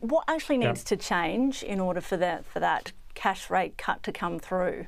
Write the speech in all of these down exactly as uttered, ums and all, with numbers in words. What actually needs yeah. to change in order for that for that cash rate cut to come through?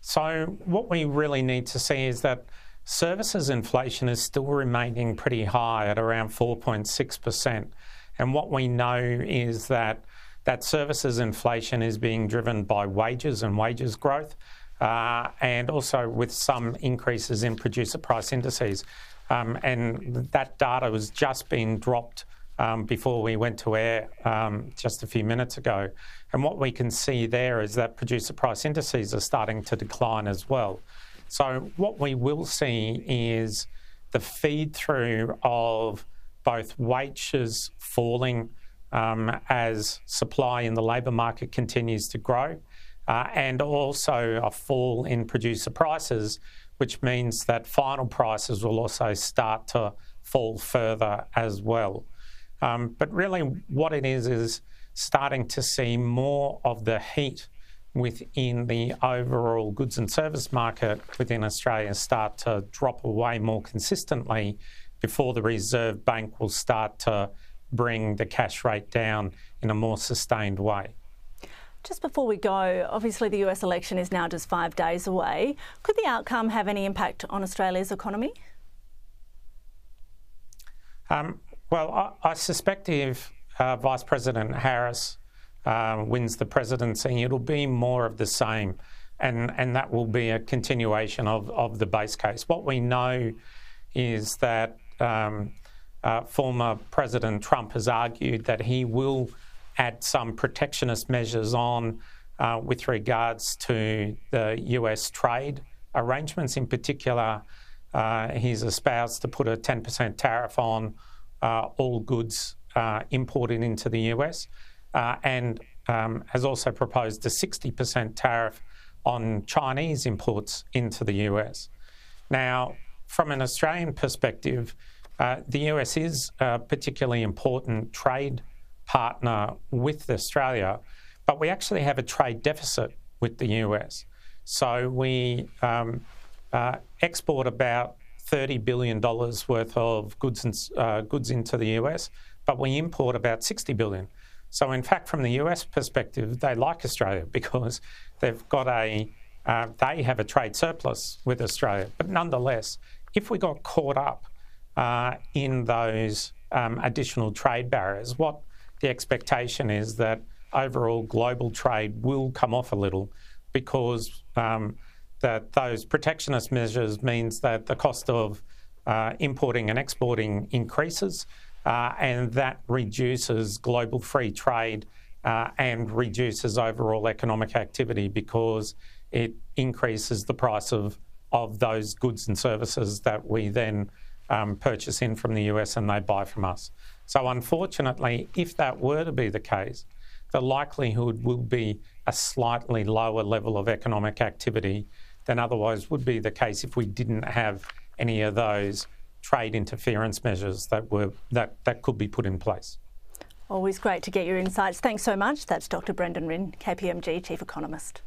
So what we really need to see is that services inflation is still remaining pretty high at around four point six percent. And what we know is that that services inflation is being driven by wages and wages growth, uh, and also with some increases in producer price indices. Um, and that data was just being dropped um, before we went to air um, just a few minutes ago. And what we can see there is that producer price indices are starting to decline as well. So what we will see is the feed through of both wages falling um, as supply in the labour market continues to grow, uh, and also a fall in producer prices, which means that final prices will also start to fall further as well. Um, but really what it is is starting to see more of the heat within the overall goods and service market within Australia start to drop away more consistently before the Reserve Bank will start to bring the cash rate down in a more sustained way. Just before we go, obviously the U S election is now just five days away. Could the outcome have any impact on Australia's economy? Um, well, I, I suspect if uh, Vice President Harris uh, wins the presidency, it'll be more of the same, and, and that will be a continuation of, of the base case. What we know is that um, uh, former President Trump has argued that he will add some protectionist measures on uh, with regards to the U S trade arrangements. In particular, uh, he's espoused to put a ten percent tariff on uh, all goods uh, imported into the U S, uh, and um, has also proposed a sixty percent tariff on Chinese imports into the U S. Now, from an Australian perspective, uh, the U S is a particularly important trade partner with Australia, but we actually have a trade deficit with the U S. So we um, uh, export about thirty billion dollars worth of goods, and, uh, goods into the U S, but we import about sixty billion dollars. So in fact, from the U S perspective, they like Australia because they've got a, uh, they have a trade surplus with Australia. But nonetheless, if we got caught up uh, in those um, additional trade barriers, what the expectation is that overall global trade will come off a little, because um, that those protectionist measures means that the cost of uh, importing and exporting increases, uh, and that reduces global free trade uh, and reduces overall economic activity, because it increases the price of, of those goods and services that we then um, purchase in from the U S and they buy from us. So unfortunately, if that were to be the case, the likelihood will be a slightly lower level of economic activity than otherwise would be the case if we didn't have any of those trade interference measures that were that, that could be put in place. Always great to get your insights. Thanks so much. That's Doctor Brendan Rynne, K P M G Chief Economist.